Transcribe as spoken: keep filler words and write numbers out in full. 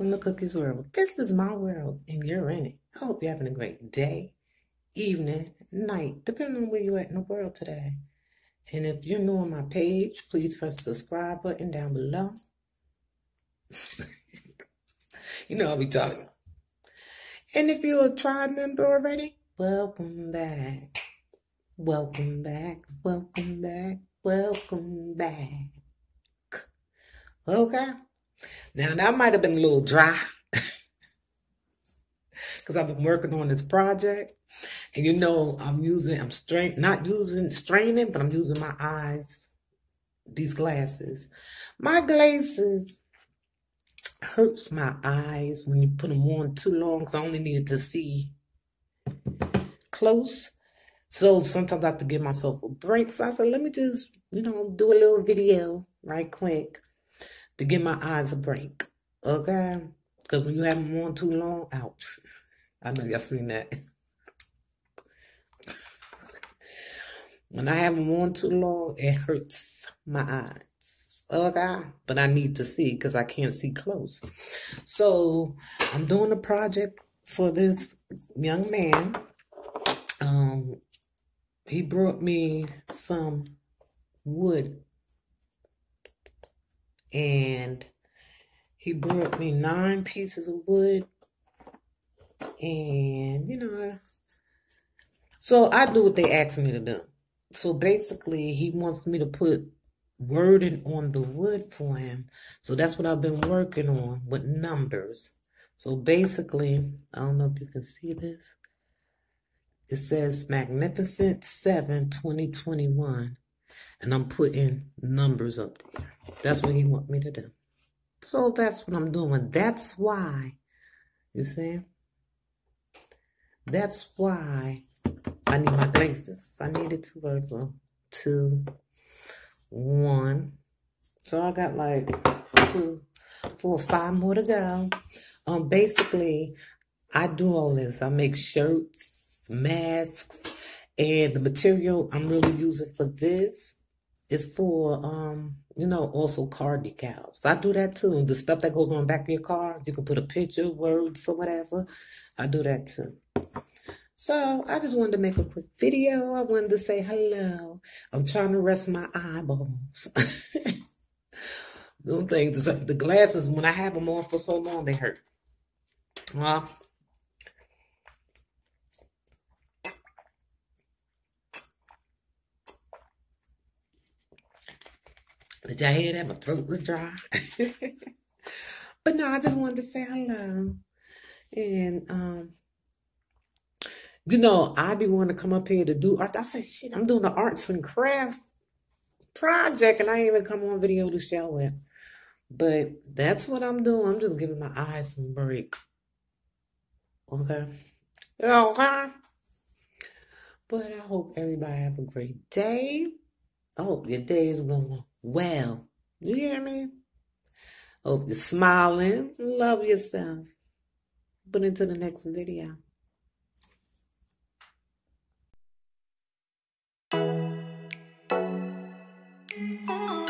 welcome to Cookie's World. This is my world and you're in it. I hope you're having a great day, evening, night, depending on where you're at in the world today. And if you're new on my page, please press the subscribe button down below. You know I'll be talking. And if you're a tribe member already, welcome back. Welcome back. Welcome back. Welcome back. Okay. Now that might have been a little dry. Because I've been working on this project. And you know, I'm using, I'm strain, not using, straining, but I'm using my eyes, these glasses. My glasses hurts my eyes when you put them on too long, because I only needed to see close. So sometimes I have to give myself a break. So I said, let me just, you know, do a little video right quick to give my eyes a break. Okay? Because when you have them on too long, ouch. I know y'all seen that. When I have them on too long, it hurts my eyes. Okay? But I need to see because I can't see close. So I'm doing a project for this young man. Um, he brought me some wood. And he brought me nine pieces of wood. And, you know, so I do what they asked me to do. So basically, he wants me to put wording on the wood for him. So that's what I've been working on with numbers. So basically, I don't know if you can see this. It says Magnificent seven twenty twenty-one. And I'm putting numbers up there. That's what he wants me to do. So that's what I'm doing. That's why, you see? That's why I need my glasses. I needed two words on. Two, one. So I got like two, four, five more to go. Um, basically, I do all this. I make shirts, masks, and the material I'm really using for this is for, um, you know, also car decals. I do that too. The stuff that goes on the back of your car, you can put a picture, words, or whatever. I do that too. So, I just wanted to make a quick video. I wanted to say hello. I'm trying to rest my eyeballs. Those things, the glasses, when I have them on for so long, they hurt. Well, did y'all hear that? My throat was dry. But no, I just wanted to say hello. And, um... you know, I be wanting to come up here to do art. I said, shit, I'm doing the arts and craft project, and I ain't even come on video to show it. But that's what I'm doing. I'm just giving my eyes a break. Okay? Okay? But I hope everybody have a great day. I hope your day is going well. You hear me? I hope you're smiling. Love yourself. But until the next video. Oh.